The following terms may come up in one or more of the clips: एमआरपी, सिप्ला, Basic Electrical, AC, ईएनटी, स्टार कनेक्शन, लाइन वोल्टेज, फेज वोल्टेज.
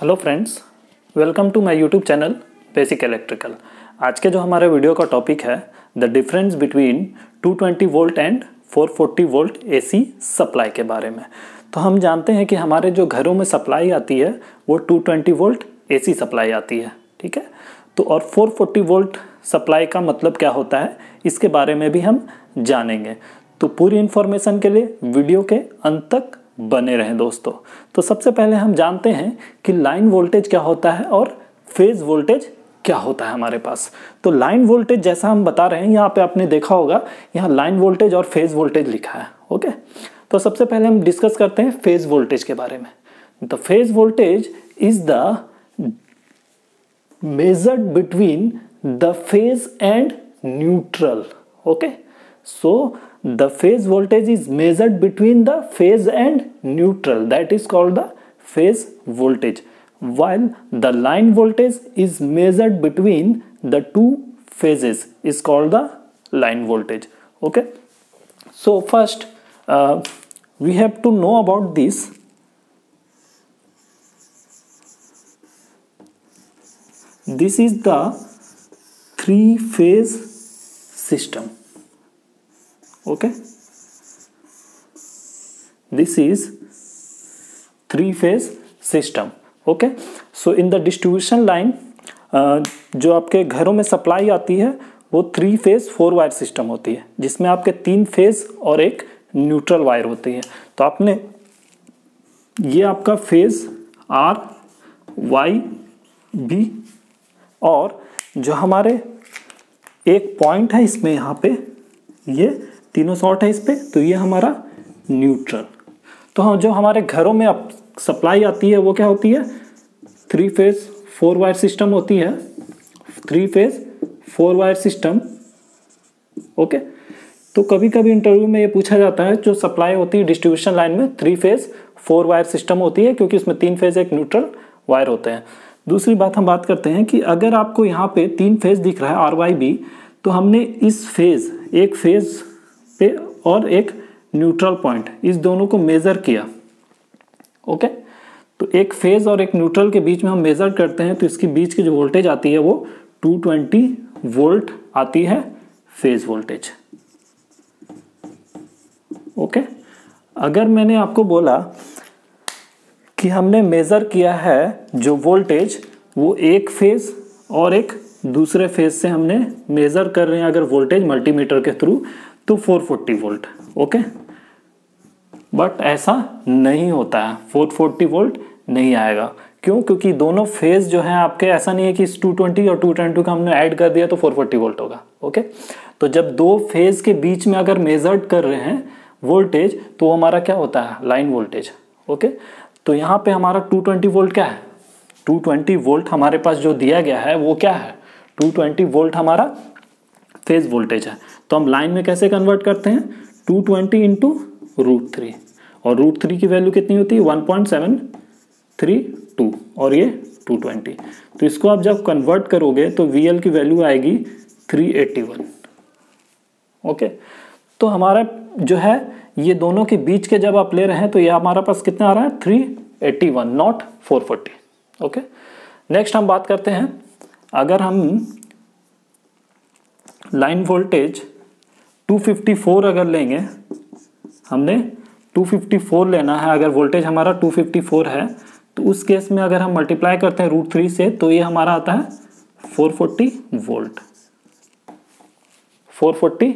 Hello friends, welcome to my YouTube channel basic electrical. आज के जो हमारे वीडियो का टॉपिक है the difference between 220 volt and 440 volt AC supply के बारे में। तो हम जानते हैं कि हमारे जो घरों में सप्लाई आती है वो 220 वोल्ट एसी सप्लाई आती है, ठीक है। तो और 440 वोल्ट सप्लाई का मतलब क्या होता है इसके बारे में भी हम जानेंगे। तो पूरी इन्फॉर्मेशन के लिए वीडियो के अंत तक बने रहें दोस्तों। तो सबसे पहले हम जानते हैं कि लाइन वोल्टेज क्या होता है और फेज वोल्टेज क्या होता है हमारे पास। तो लाइन वोल्टेज जैसा हम बता रहे हैं, यहाँ पे आपने देखा होगा यहाँ लाइन वोल्टेज और फेज वोल्टेज लिखा है, ओके। तो सबसे पहले हम डिस्कस करते हैं फेज वोल्टेज के बारे में। The फेज वोल्टेज is the measured between the phase and neutral, okay. So the phase voltage is measured between the phase and neutral, that is called the phase voltage, while the line voltage is measured between the two phases is called the line voltage, okay. So first we have to know about this is the three phase system, okay. This is three phase system, okay. So in the distribution line जो आपके घरों में supply आती है वो three phase four wire system होती है, जिसमें आपके तीन फेज और एक न्यूट्रल वायर होती है। तो आपने ये आपका फेज आर वाई बी, और जो हमारे एक पॉइंट है इसमें यहाँ पे ये तीनों शॉर्ट है इस पर, तो ये हमारा न्यूट्रल। तो हम जो हमारे घरों में अब सप्लाई आती है वो क्या होती है, three phase four wire system होती है, three phase four wire system, okay. तो कभी कभी इंटरव्यू में ये पूछा जाता है जो सप्लाई होती है डिस्ट्रीब्यूशन लाइन में three phase four wire system होती है, क्योंकि उसमें तीन फेज एक न्यूट्रल वायर होते हैं। दूसरी बात हम बात करते हैं कि अगर आपको यहाँ पे तीन फेज दिख रहा है आर वाई बी, तो हमने इस फेज एक फेज पे और एक न्यूट्रल पॉइंट इस दोनों को मेजर किया, ओके। तो एक फेज और एक न्यूट्रल के बीच में हम मेजर करते हैं, तो इसके बीच की जो वोल्टेज आती है वो 220 वोल्ट आती है फेज वोल्टेज, ओके। अगर मैंने आपको बोला कि हमने मेजर किया है जो वोल्टेज वो एक फेज और एक दूसरे फेज से हमने मेजर कर रहे हैं अगर वोल्टेज मल्टीमीटर के थ्रू, तो 440 वोल्ट, ओके। बट ऐसा नहीं होता है, 440 वोल्ट नहीं आएगा। क्यों? क्योंकि दोनों फेज जो है आपके, ऐसा नहीं है कि इस 220 और 222 का हमने ऐड कर दिया तो 440 वोल्ट होगा, ओके। तो जब दो फेज के बीच में अगर मेजर्ड कर रहे हैं वोल्टेज, तो वो हमारा क्या होता है, लाइन वोल्टेज, ओके। तो यहाँ पे हमारा 220 वोल्ट क्या है, 220 वोल्ट हमारे पास जो दिया गया है वो क्या है, 220 वोल्ट हमारा फेज वोल्टेज है। तो हम लाइन में कैसे कन्वर्ट करते हैं, 220 इंटू रूट थ्री, और रूट थ्री की वैल्यू कितनी होती है 1.732, और ये 220। तो इसको आप जब कन्वर्ट करोगे तो VL की वैल्यू आएगी 381, ओके। तो हमारा जो है ये दोनों के बीच के जब आप ले रहे हैं तो ये हमारा पास कितना आ रहा है 381, नॉट 440, ओके। नेक्स्ट हम बात करते हैं, अगर हम लाइन वोल्टेज 254 अगर लेंगे, हमने 254 लेना है, अगर वोल्टेज हमारा 254 है, तो उस केस में अगर हम मल्टीप्लाई करते हैं रूट थ्री से, तो ये हमारा आता है 440 वोल्ट, 440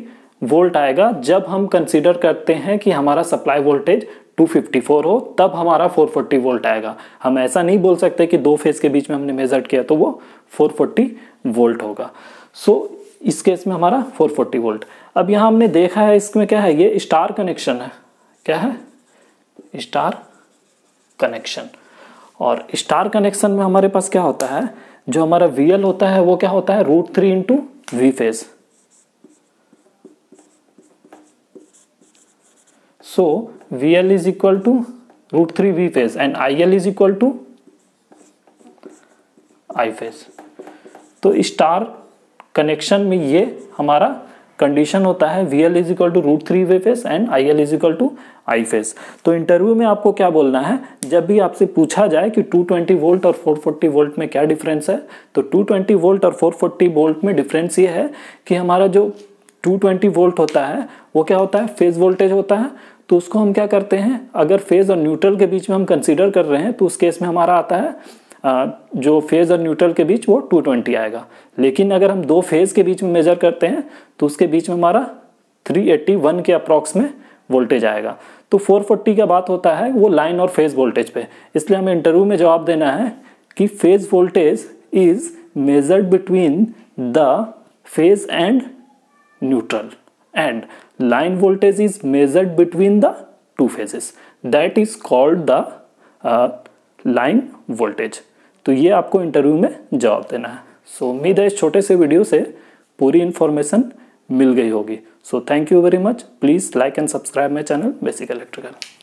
वोल्ट आएगा जब हम कंसीडर करते हैं कि हमारा सप्लाई वोल्टेज 254 हो, तब हमारा 440 वोल्ट आएगा। हम ऐसा नहीं बोल सकते कि दो फेज के बीच में हमने मेजर किया तो वो 440 वोल्ट होगा। सो इस केस में हमारा 440 वोल्ट। अब यहाँ हमने देखा है इसमें क्या है, ये स्टार कनेक्शन है, क्या है, स्टार कनेक्शन। और स्टार कनेक्शन में हमारे पास क्या होता है, जो हमारा VL होता है वो क्या होता है, root three into V phase. So VL is equal to root three V phase and IL is equal to I phase. तो स्टार कनेक्शन में ये हमारा कंडीशन होता है VL is equal to √3 V phase and IL is equal to I phase. तो interview में आपको क्या बोलना है, जब भी आपसे पूछा जाए कि 220 वोल्ट और 440 वोल्ट में क्या डिफरेंस है, तो 220 वोल्ट और 440 वोल्ट में डिफरेंस ये है कि हमारा जो 220 वोल्ट होता है वो क्या होता है, फेज वोल्टेज होता है। तो उसको हम क्या करते हैं, अगर फेज और न्यूट्रल के बीच में हम कंसीडर कर रहे हैं तो उस केस में हमारा आता है जो फेज और न्यूट्रल के बीच वो 220 आएगा। लेकिन अगर हम दो फेज के बीच में मेजर करते हैं तो उसके बीच में हमारा 381 के अप्रॉक्स में वोल्टेज आएगा। तो 440 का बात होता है वो लाइन और फेज वोल्टेज पे, इसलिए हमें इंटरव्यू में जवाब देना है कि फेज वोल्टेज is measured between the phase and neutral and लाइन वोल्टेज is measured between the two phases, that is called the लाइन वोल्टेज। तो ये आपको इंटरव्यू में जवाब देना है। सो उम्मीद है इस छोटे से वीडियो से पूरी इन्फॉर्मेशन मिल गई होगी। So thank you very much. Please like and subscribe my channel basic electrical.